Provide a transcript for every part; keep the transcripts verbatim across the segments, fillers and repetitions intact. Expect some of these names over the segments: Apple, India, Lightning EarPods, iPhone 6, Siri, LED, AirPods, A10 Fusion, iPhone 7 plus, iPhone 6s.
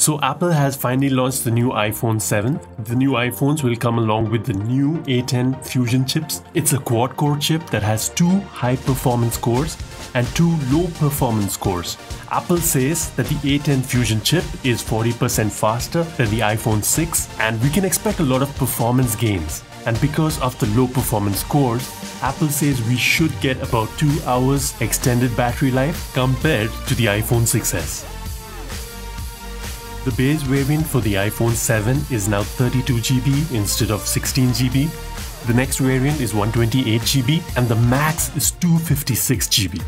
So Apple has finally launched the new iPhone seven. The new iPhones will come along with the new A ten Fusion chips. It's a quad-core chip that has two high-performance cores and two low-performance cores. Apple says that the A ten Fusion chip is forty percent faster than the iPhone six, and we can expect a lot of performance gains. And because of the low performance cores, Apple says we should get about two hours extended battery life compared to the iPhone six S. The base variant for the iPhone seven is now thirty-two gigabytes instead of sixteen gigabytes. The next variant is one twenty-eight gigabytes and the max is two fifty-six gigabytes.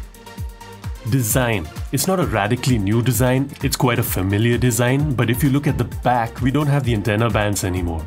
Design. It's not a radically new design, it's quite a familiar design, but if you look at the back, we don't have the antenna bands anymore.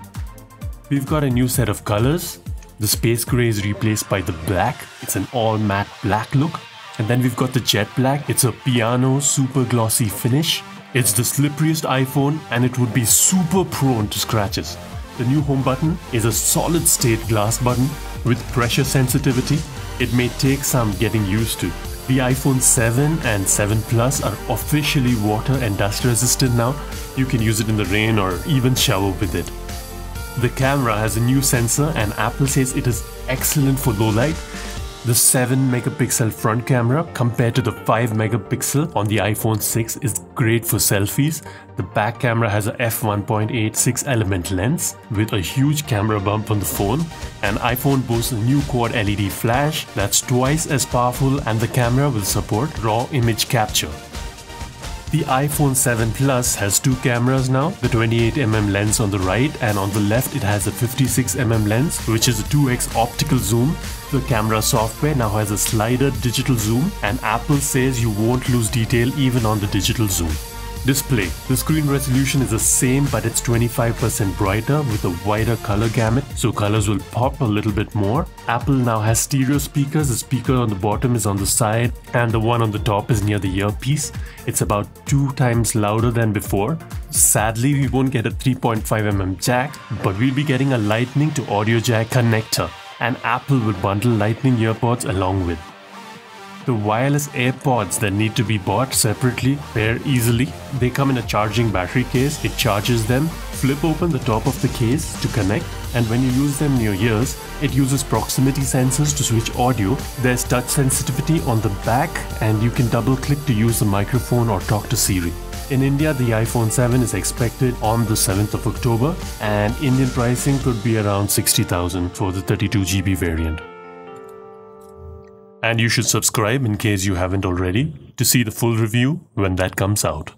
We've got a new set of colors. The space gray is replaced by the black. It's an all matte black look. And then we've got the jet black. It's a piano super glossy finish. It's the slipperiest iPhone and it would be super prone to scratches. The new home button is a solid state glass button with pressure sensitivity. It may take some getting used to. The iPhone seven and seven plus are officially water and dust resistant now. You can use it in the rain or even shower with it. The camera has a new sensor and Apple says it is excellent for low light. The seven megapixel front camera compared to the five megapixel on the iPhone six is great for selfies. The back camera has a f one point eight six element lens with a huge camera bump on the phone. And iPhone boasts a new quad L E D flash that's twice as powerful, and the camera will support raw image capture. The iPhone seven plus has two cameras now, the twenty-eight millimeter lens on the right, and on the left it has a fifty-six millimeter lens, which is a two x optical zoom. The camera software now has a slider digital zoom, and Apple says you won't lose detail even on the digital zoom. Display. The screen resolution is the same, but it's twenty-five percent brighter with a wider color gamut, so colors will pop a little bit more. Apple now has stereo speakers. The speaker on the bottom is on the side and the one on the top is near the earpiece. It's about two times louder than before. Sadly, we won't get a three point five millimeter jack, but we'll be getting a Lightning to audio jack connector, and Apple will bundle Lightning EarPods along with. The wireless AirPods that need to be bought separately, they're easily. They come in a charging battery case, it charges them. Flip open the top of the case to connect, and when you use them near ears, it uses proximity sensors to switch audio. There's touch sensitivity on the back and you can double click to use the microphone or talk to Siri. In India, the iPhone seven is expected on the seventh of October, and Indian pricing could be around sixty thousand for the thirty-two gigabyte variant. And you should subscribe in case you haven't already to see the full review when that comes out.